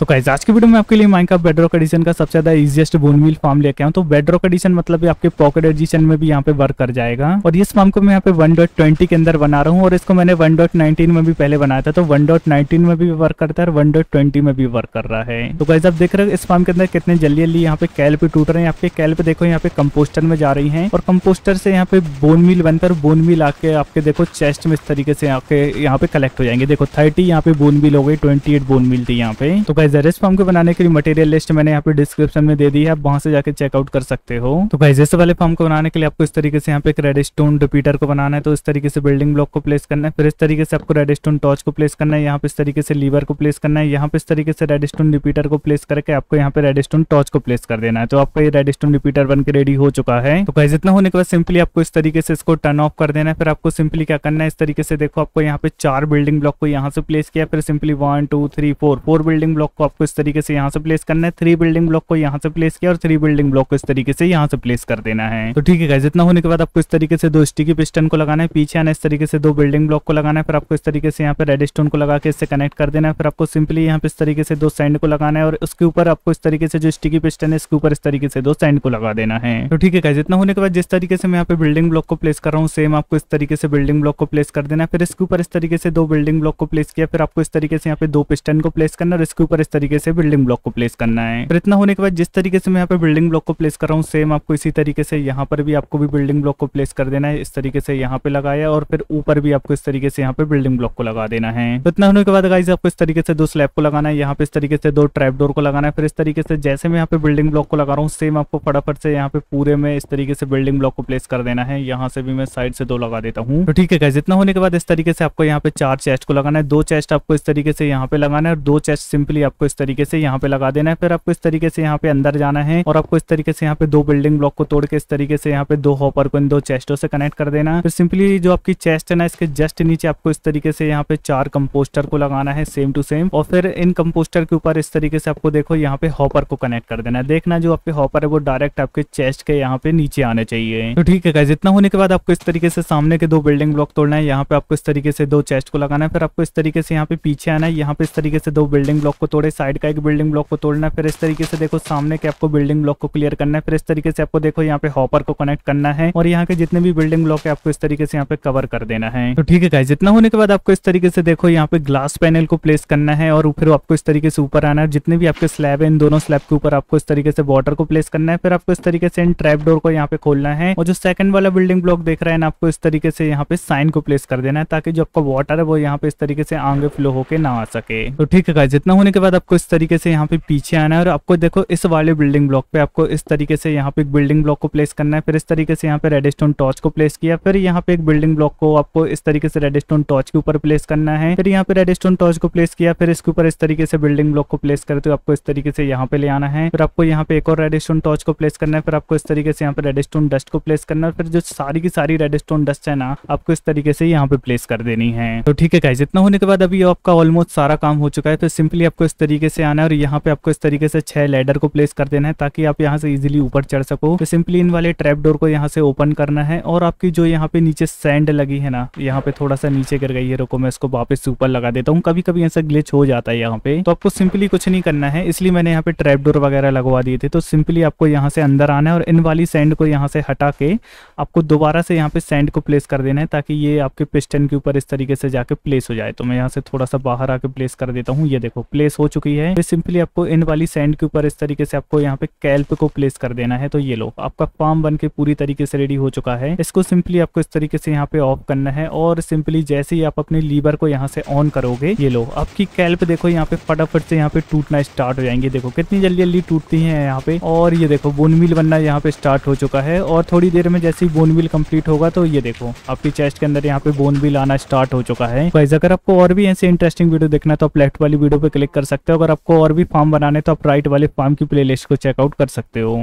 तो गाइस आज की वीडियो में आपके लिए माइनक्राफ्ट बेडरॉक एडिशन का सबसे ज्यादा इजीएस्ट बोन मिल फार्म लेके आया हूं। तो बेडरॉक एडिशन मतलब आपके पॉकेट एडिशन में भी यहाँ पे वर्क कर जाएगा। और इस फार्म को मैं यहाँ पे 1.20 के अंदर बना रहा हूँ और इसको मैंने 1.19 में भी पहले बनाया था। तो 1.19 में भी वर्क करता है और 1.20 में भी वर्क कर रहा है। तो गाइस आप देख रहे हो इस फार्म के अंदर कितने जल्दी यहाँ पे कैल्प टूट रहे हैं। आपके कैल्प देखो यहाँ पे कंपोस्टर में जा रही है और कंपोस्टर से यहाँ पे बोन मिल बनकर बोन मिल आके आपके देखो चेस्ट में इस तरीके से आपके यहाँ पे कलेक्ट हो जाएंगे। देखो 30 यहाँ पे बोन मिल हो गई, 28 बोन मिल थी यहाँ पे। तो गाइस इस फार्म को बनाने के लिए मटेरियल लिस्ट मैंने यहाँ पे डिस्क्रिप्शन में दे दी है, आप वहां से जाके चेकआउट कर सकते हो। तो गाइस इस वाले फार्म को बनाने के लिए आपको इस तरीके से यहाँ पे एक रेडस्टोन रिपीटर को बनाना है। तो इस तरीके से बिल्डिंग ब्लॉक को प्लेस करना है, फिर इस तरीके से आपको रेडस्टोन टॉर्च को प्लेस करना है, यहाँ पे इस तरीके से लीवर को प्लेस करना है, यहाँ पे इस तरीके से रेडस्टोन रिपीटर को प्लेस करके आपको यहाँ पे रेडस्टोन टॉर्च को प्लेस कर देना है। तो आपका ये रेडस्टोन रिपीटर बनकर रेडी हो चुका है। तो गाइस इतना होने के बाद सिंपली आपको इस तरीके से इसको टर्न ऑफ कर देना है। फिर आपको सिंपली क्या करना है, इस तरीके से देखो आपको यहाँ पे 4 बिल्डिंग ब्लॉक को यहाँ से प्लेस किया, फिर सिंपली 1 2 3 4 बिल्डिंग ब्लॉक को आपको इस तरीके से यहाँ से प्लेस करना है, 3 बिल्डिंग ब्लॉक को यहाँ से प्लेस किया और 3 बिल्डिंग ब्लॉक को इस तरीके से यहाँ से प्लेस कर देना है। तो ठीक है गाइस इतना होने के बाद आपको इस तरीके से 2 स्टिकी पिस्टन को लगाना है, पीछे आना इस तरीके से 2 बिल्डिंग ब्लॉक को लगाना है, फिर आपको इस तरीके से यहाँ पे रेडस्टोन को लगा के इससे कनेक्ट कर देना है। फिर आपको सिंपली यहाँ पे इस तरीके से 2 सैंड को लगाना है और उसके ऊपर आपको इस तरीके से जो स्टिकी पिस्टन है इसके ऊपर इस तरीके से 2 सैंड को लगा देना है। तो ठीक है गाइस इतना होने के बाद जिस तरीके से मैं यहाँ पे बिल्डिंग ब्लॉक को प्लेस कर रहा हूँ सेम आपको इस तरीके से बिल्डिंग ब्लॉक को प्लेस कर देना है। फिर इसके ऊपर इस तरीके से 2 बिल्डिंग ब्लॉक को प्लेस किया, फिर आपको इस तरीके से यहाँ पे 2 पिस्टन को प्लेस करना है, इसके ऊपर इस तरीके से बिल्डिंग ब्लॉक को प्लेस करना है। फिर इतना होने के बाद जिस तरीके से मैं यहाँ पे बिल्डिंग ब्लॉक को प्लेस कर रहा हूँ सेम आपको इसी तरीके से यहाँ पर भी आपको भी बिल्डिंग ब्लॉक को प्लेस कर देना है। इस तरीके से यहाँ पे लगाया और फिर ऊपर भी आपको इस तरीके से यहाँ पे बिल्डिंग ब्लॉक को लगा देना है। तो इतना होने के बाद गाइस आपको इस तरीके से 2 स्लैब को लगाना है, यहाँ पे इस तरीके से 2 ट्रैप डोर को लगाना है। फिर इस तरीके से जैसे मैं यहाँ पे बिल्डिंग ब्लॉक को लगा रहा हूँ सेम आपको फटाफट से यहाँ पे पूरे में इस तरीके से बिल्डिंग ब्लॉक को प्लेस कर देना है। यहाँ से भी मैं साइड से 2 लगा देता हूँ। तो ठीक है गाइस इतना होने के बाद इस तरीके से आपको यहाँ पे 4 चेस्ट को लगाना है, 2 चेस्ट आपको इस तरीके से यहाँ पे लगाना है और 2 चेस्ट सिंपली आपको इस तरीके से यहाँ पे लगा देना है। फिर आपको इस तरीके से यहाँ पे अंदर जाना है और आपको इस तरीके से यहाँ पे 2 बिल्डिंग ब्लॉक को तोड़ के इस तरीके से यहाँ पे 2 हॉपर को इन 2 चेस्टों से कनेक्ट कर देना। फिर सिंपली जो आपकी चेस्ट है ना इसके जस्ट नीचे आपको इस तरीके से यहाँ पे 4 कंपोस्टर को लगाना है सेम टू सेम और फिर इन कंपोस्टर के ऊपर इस तरीके से आपको देखो यहाँ पे हॉपर को कनेक्ट कर देना है। देखना जो आपके हॉपर है वो डायरेक्ट आपके चेस्ट के यहाँ पे नीचे आने चाहिए। तो ठीक है गाइस इतना होने के बाद आपको इस तरीके से सामने के 2 बिल्डिंग ब्लॉक तोड़ना है, यहाँ पे आपको इस तरीके से 2 चेस्ट को लगाना है, फिर आपको इस तरीके से यहाँ पे पीछे आना है, यहाँ पे इस तरीके से 2 बिल्डिंग ब्लॉक को तोड़े, साइड का एक बिल्डिंग ब्लॉक को तोड़ना, फिर इस तरीके से देखो सामने के आपको बिल्डिंग ब्लॉक को क्लियर करना है, फिर इस तरीके से आपको देखो यहाँ पे हॉपर को कनेक्ट करना है और यहाँ के जितने भी बिल्डिंग ब्लॉक है आपको इस तरीके से यहाँ पे कवर कर देना है। तो ठीक है गाइस इतना होने के बाद आपको इस तरीके से देखो यहाँ पे ग्लास पैनल को प्लेस करना है और फिर आपको इस तरीके से ऊपर आना है। जितने भी आपके स्लैब है इन दोनों स्लैब के ऊपर आपको इस तरीके से वाटर को प्लेस करना है, फिर आपको इस तरीके से इन ट्रैप डोर को यहाँ पे खोलना है और जो सेकंड वाला बिल्डिंग ब्लॉक देख रहा है ना आपको इस तरीके से यहाँ पे साइन को प्लेस कर देना है ताकि जो आपका वाटर है वो यहाँ पे इस तरीके से आगे फ्लो होके ना आ सके। तो ठीक है गाइस इतना होने के बाद आपको इस तरीके से यहाँ पे पीछे आना है और आपको देखो इस वाले बिल्डिंग ब्लॉक पे आपको इस तरीके से यहाँ पे एक बिल्डिंग ब्लॉक को प्लेस करना है, फिर इस तरीके से यहाँ पे रेडस्टोन टॉर्च को प्लेस किया, फिर यहाँ पे एक बिल्डिंग ब्लॉक को आपको इस तरीके से रेडस्टोन टॉर्च के ऊपर प्लेस करना है, फिर यहाँ पे रेडस्टोन टॉर्च को प्लेस किया, फिर इसके ऊपर इस तरीके से बिल्डिंग ब्लॉक को प्लेस करते हुए आपको इस तरीके से यहाँ पे ले आना है, फिर आपको यहाँ पे एक और रेडस्टोन टॉर्च को प्लेस करना है, फिर आपको इस तरीके से यहाँ पे रेडस्टोन डस्ट को प्लेस करना है, फिर जो सारी की सारी रेडस्टोन डस्ट है ना आपको इस तरीके से यहाँ पे प्लेस कर देनी है। तो ठीक है गाइस इतना होने के बाद अभी आपका ऑलमोस्ट सारा काम हो चुका है। तो सिंपली आपको इस तरीके से आना है और यहाँ पे आपको इस तरीके से 6 लैडर को प्लेस कर देना है ताकि आप यहाँ से इजीली ऊपर चढ़ सको। तो सिंपली इन वाले ट्रैप डोर को यहाँ से ओपन करना है और आपकी जो यहाँ पे नीचे सैंड लगी है ना यहाँ पे थोड़ा सा नीचे गिर गई है, रुको मैं इसको वापस ऊपर लगा देता हूँ, कभी कभी ऐसा ग्लिच हो जाता है यहाँ पे। तो आपको सिंपली कुछ नहीं करना है, इसलिए मैंने यहाँ पे ट्रैप डोर वगैरह लगवा दिए थे। तो सिंपली आपको यहाँ से अंदर आना है और इन वाली सैंड को यहाँ से हटा के आपको दोबारा से यहाँ पे सैंड को प्लेस कर देना है ताकि ये आपके पिस्टन के ऊपर इस तरीके से जाके प्लेस हो जाए। तो मैं यहाँ से थोड़ा सा बाहर आके प्लेस कर देता हूँ, ये देखो प्लेस हो चुकी है। सिंपली आपको इन वाली सैंड के ऊपर इस तरीके से आपको यहाँ पे कैल्प को प्लेस कर देना है। तो ये लो आपका फार्म बन के पूरी तरीके से रेडी हो चुका है। इसको सिंपली आपको इस तरीके से यहाँ पे ऑफ करना है और सिंपली जैसे ही आप अपने लीवर को यहाँ से ऑन करोगे ये लो आपकी कैल्प देखो यहाँ पे फटाफट से यहाँ पे टूटना स्टार्ट हो जाएंगे। देखो कितनी जल्दी जल्दी टूटती है यहाँ पे और ये देखो बोन मिल बनना यहाँ पे स्टार्ट हो चुका है। और थोड़ी देर में जैसे ही बोन मिल कम्प्लीट होगा तो ये देखो आपकी चेस्ट के अंदर यहाँ पे बोन मिल आना स्टार्ट हो चुका है। अगर आपको और भी ऐसे इंटरेस्टिंग वीडियो देखना तो आप लेफ्ट वाली वीडियो पे क्लिक कर सकते हो। अगर आपको और भी फार्म बनाने तो आप राइट वाले फार्म की प्लेलिस्ट को चेकआउट कर सकते हो।